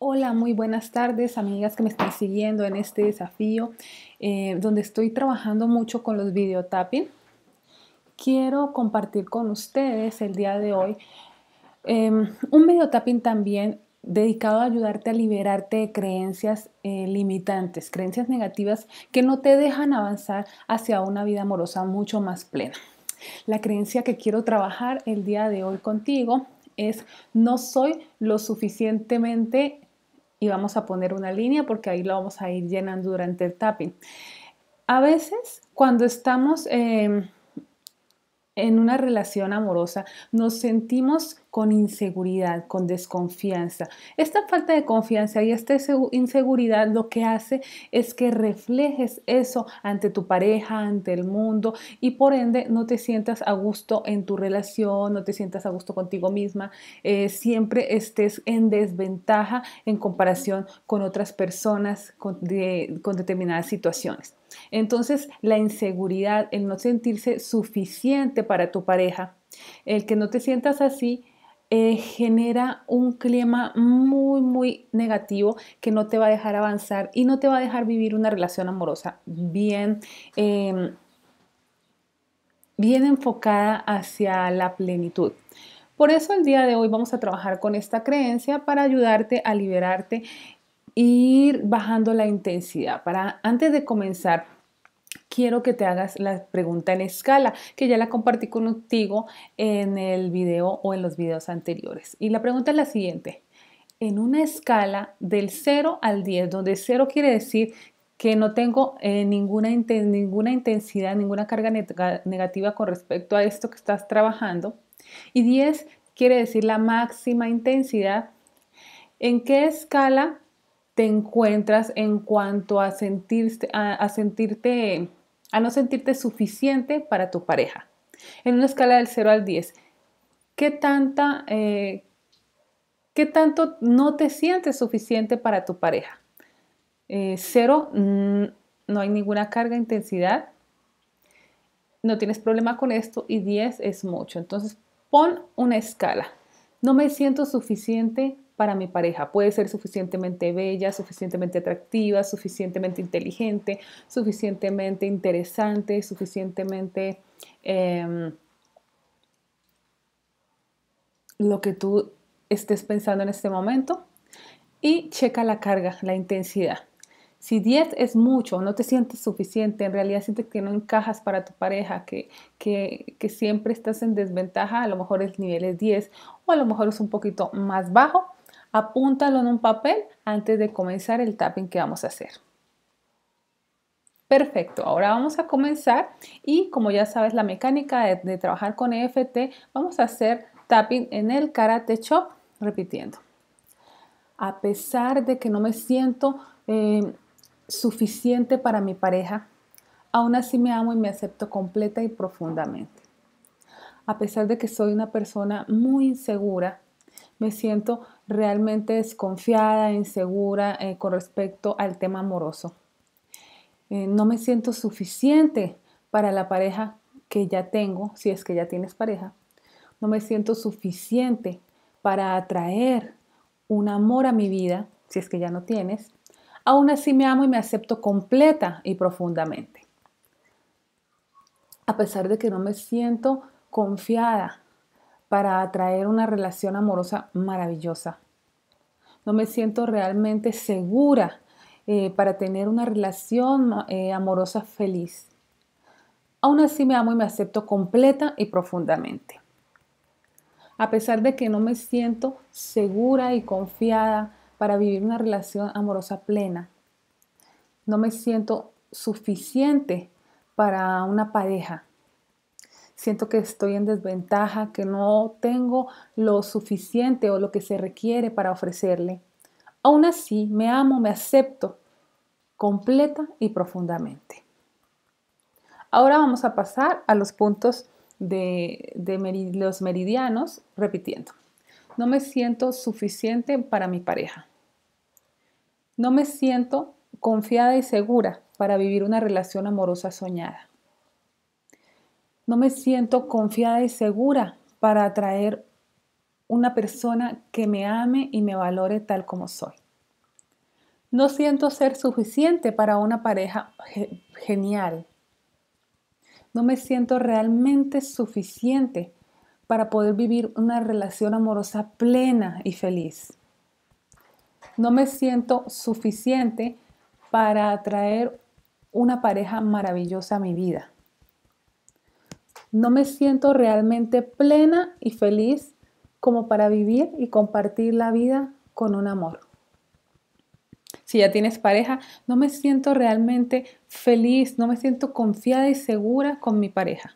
Hola, muy buenas tardes, amigas que me están siguiendo en este desafío donde estoy trabajando mucho con los video tapping. Quiero compartir con ustedes el día de hoy un video tapping también dedicado a ayudarte a liberarte de creencias limitantes, creencias negativas que no te dejan avanzar hacia una vida amorosa mucho más plena. La creencia que quiero trabajar el día de hoy contigo es: no soy lo suficientemente, y vamos a poner una línea porque ahí lo vamos a ir llenando durante el tapping. A veces cuando estamos en una relación amorosa nos sentimos con inseguridad, con desconfianza. Esta falta de confianza y esta inseguridad lo que hace es que reflejes eso ante tu pareja, ante el mundo, y por ende no te sientas a gusto en tu relación, no te sientas a gusto contigo misma, siempre estés en desventaja en comparación con otras personas, con determinadas situaciones. Entonces la inseguridad, el no sentirse suficiente para tu pareja, el que no te sientas así, genera un clima muy negativo que no te va a dejar avanzar y no te va a dejar vivir una relación amorosa bien enfocada hacia la plenitud. Por eso el día de hoy vamos a trabajar con esta creencia para ayudarte a liberarte, ir bajando la intensidad. Antes de comenzar, quiero que te hagas la pregunta en escala, que ya la compartí contigo en el video o en los videos anteriores. Y la pregunta es la siguiente: en una escala del 0 al 10, donde 0 quiere decir que no tengo ninguna intensidad, ninguna carga negativa con respecto a esto que estás trabajando, y 10 quiere decir la máxima intensidad, ¿en qué escala te encuentras en cuanto a sentirte, a no sentirte suficiente para tu pareja? En una escala del 0 al 10, ¿qué tanto no te sientes suficiente para tu pareja? 0, no hay ninguna carga, intensidad, no tienes problema con esto, y 10 es mucho. Entonces pon una escala: no me siento suficiente para mi pareja. Puede ser suficientemente bella, suficientemente atractiva, suficientemente inteligente, suficientemente interesante, suficientemente lo que tú estés pensando en este momento, y checa la carga, la intensidad. Si 10 es mucho, no te sientes suficiente, en realidad sientes que no encajas para tu pareja, que siempre estás en desventaja, a lo mejor el nivel es 10 o a lo mejor es un poquito más bajo, apúntalo en un papel antes de comenzar el tapping que vamos a hacer. Perfecto, ahora vamos a comenzar, y como ya sabes la mecánica de trabajar con EFT, vamos a hacer tapping en el Karate Chop, repitiendo: a pesar de que no me siento suficiente para mi pareja, aún así me amo y me acepto completa y profundamente. A pesar de que soy una persona muy insegura, me siento realmente desconfiada, insegura con respecto al tema amoroso. No me siento suficiente para la pareja que ya tengo, si es que ya tienes pareja. No me siento suficiente para atraer un amor a mi vida, si es que ya no tienes. Aún así me amo y me acepto completa y profundamente. A pesar de que no me siento confiada para atraer una relación amorosa maravillosa, no me siento realmente segura para tener una relación amorosa feliz. Aún así me amo y me acepto completa y profundamente. A pesar de que no me siento segura y confiada para vivir una relación amorosa plena, no me siento suficiente para una pareja. Siento que estoy en desventaja, que no tengo lo suficiente o lo que se requiere para ofrecerle. Aún así, me amo, me acepto completa y profundamente. Ahora vamos a pasar a los puntos de los meridianos, repitiendo: no me siento suficiente para mi pareja. No me siento confiada y segura para vivir una relación amorosa soñada. No me siento confiada y segura para atraer una persona que me ame y me valore tal como soy. No siento ser suficiente para una pareja genial. No me siento realmente suficiente para poder vivir una relación amorosa plena y feliz. No me siento suficiente para atraer una pareja maravillosa a mi vida. No me siento realmente plena y feliz como para vivir y compartir la vida con un amor. Si ya tienes pareja, no me siento realmente feliz, no me siento confiada y segura con mi pareja.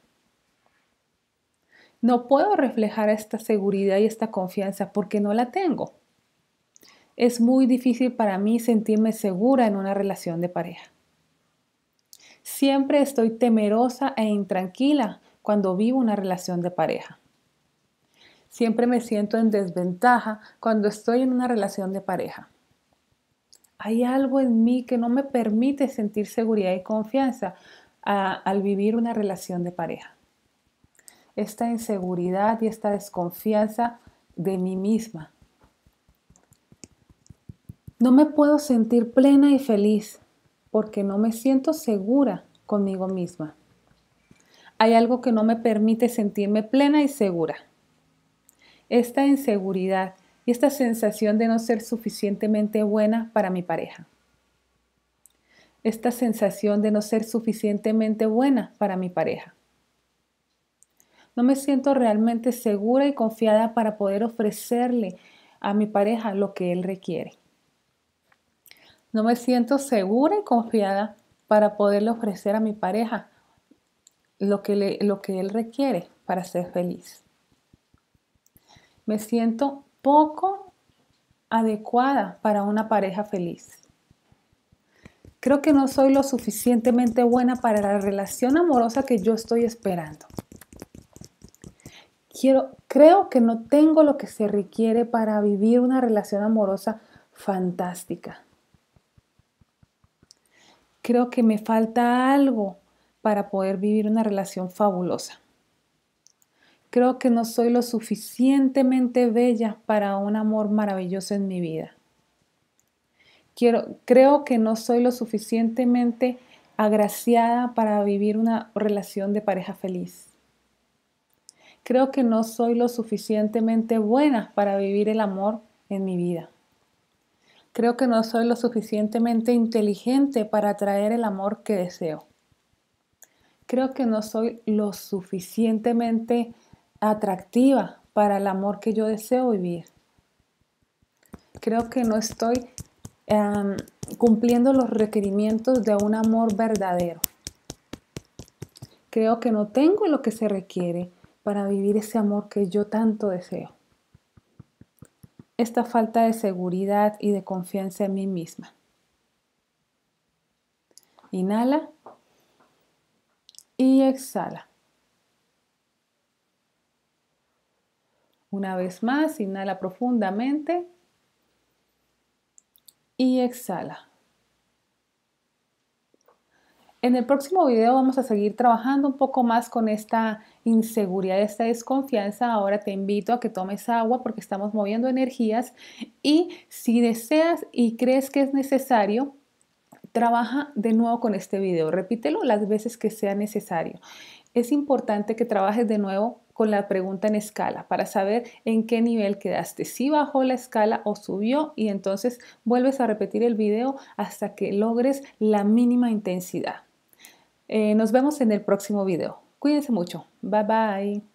No puedo reflejar esta seguridad y esta confianza porque no la tengo. Es muy difícil para mí sentirme segura en una relación de pareja. Siempre estoy temerosa e intranquila cuando vivo una relación de pareja. Siempre me siento en desventaja cuando estoy en una relación de pareja. Hay algo en mí que no me permite sentir seguridad y confianza al vivir una relación de pareja. Esta inseguridad y esta desconfianza de mí misma. No me puedo sentir plena y feliz porque no me siento segura conmigo misma. Hay algo que no me permite sentirme plena y segura. Esta inseguridad y esta sensación de no ser suficientemente buena para mi pareja. Esta sensación de no ser suficientemente buena para mi pareja. No me siento realmente segura y confiada para poder ofrecerle a mi pareja lo que él requiere. No me siento segura y confiada para poderle ofrecer a mi pareja lo que él requiere para ser feliz. Me siento poco adecuada para una pareja feliz. Creo que no soy lo suficientemente buena para la relación amorosa que yo estoy esperando. Creo que no tengo lo que se requiere para vivir una relación amorosa fantástica. Creo que me falta algo para poder vivir una relación fabulosa. Creo que no soy lo suficientemente bella para un amor maravilloso en mi vida. Creo que no soy lo suficientemente agraciada para vivir una relación de pareja feliz. Creo que no soy lo suficientemente buena para vivir el amor en mi vida. Creo que no soy lo suficientemente inteligente para atraer el amor que deseo. Creo que no soy lo suficientemente atractiva para el amor que yo deseo vivir. Creo que no estoy cumpliendo los requerimientos de un amor verdadero. Creo que no tengo lo que se requiere para vivir ese amor que yo tanto deseo. Esta falta de seguridad y de confianza en mí misma. Inhala y exhala. Una vez más, inhala profundamente y exhala. En el próximo video vamos a seguir trabajando un poco más con esta inseguridad, esta desconfianza. Ahora te invito a que tomes agua porque estamos moviendo energías y si deseas y crees que es necesario, trabaja de nuevo con este video. Repítelo las veces que sea necesario. Es importante que trabajes de nuevo con la pregunta en escala para saber en qué nivel quedaste, si bajó la escala o subió, y entonces vuelves a repetir el video hasta que logres la mínima intensidad. Nos vemos en el próximo video. Cuídense mucho. Bye bye.